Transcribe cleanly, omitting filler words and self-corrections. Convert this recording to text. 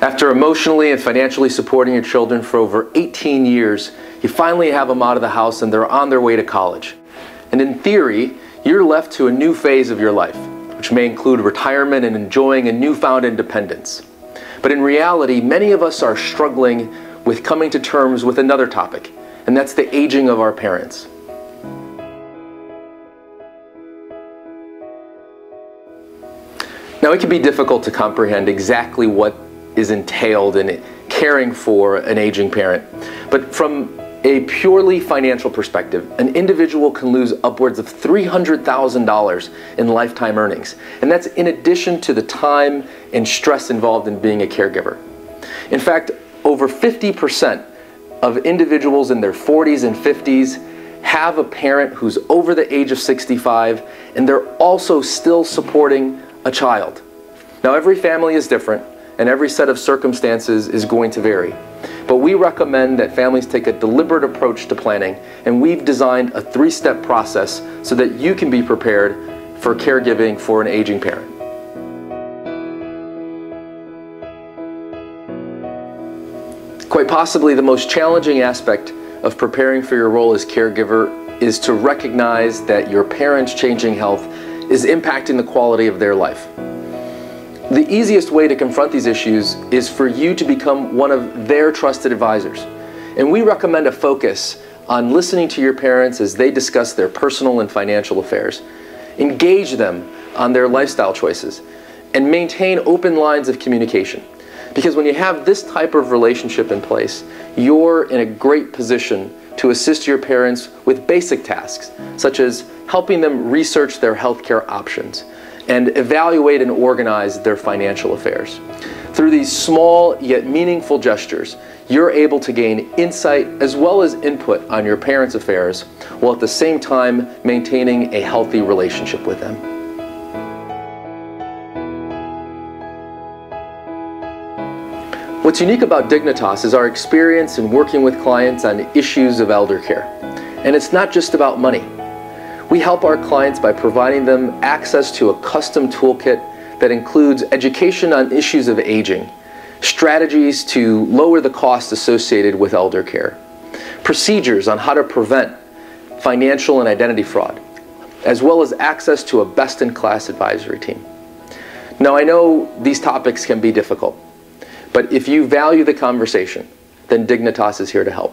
After emotionally and financially supporting your children for over 18 years, you finally have them out of the house and they're on their way to college. And in theory, you're left to a new phase of your life, which may include retirement and enjoying a newfound independence. But in reality, many of us are struggling with coming to terms with another topic, and that's the aging of our parents. Now, it can be difficult to comprehend exactly what is entailed in caring for an aging parent, but from a purely financial perspective, an individual can lose upwards of $300,000 in lifetime earnings, and that's in addition to the time and stress involved in being a caregiver. In fact, over 50% of individuals in their 40s and 50s have a parent who's over the age of 65, and they're also still supporting a child. Now, every family is different, and every set of circumstances is going to vary. But we recommend that families take a deliberate approach to planning, and we've designed a three-step process so that you can be prepared for caregiving for an aging parent. Quite possibly the most challenging aspect of preparing for your role as caregiver is to recognize that your parent's changing health is impacting the quality of their life. The easiest way to confront these issues is for you to become one of their trusted advisors. And we recommend a focus on listening to your parents as they discuss their personal and financial affairs. Engage them on their lifestyle choices and maintain open lines of communication. Because when you have this type of relationship in place, you're in a great position to assist your parents with basic tasks, such as helping them research their healthcare options and evaluate and organize their financial affairs. Through these small yet meaningful gestures, you're able to gain insight as well as input on your parents' affairs, while at the same time maintaining a healthy relationship with them. What's unique about Dignitas is our experience in working with clients on issues of elder care. And it's not just about money. We help our clients by providing them access to a custom toolkit that includes education on issues of aging, strategies to lower the costs associated with elder care, procedures on how to prevent financial and identity fraud, as well as access to a best-in-class advisory team. Now, I know these topics can be difficult, but if you value the conversation, then Dignitas is here to help.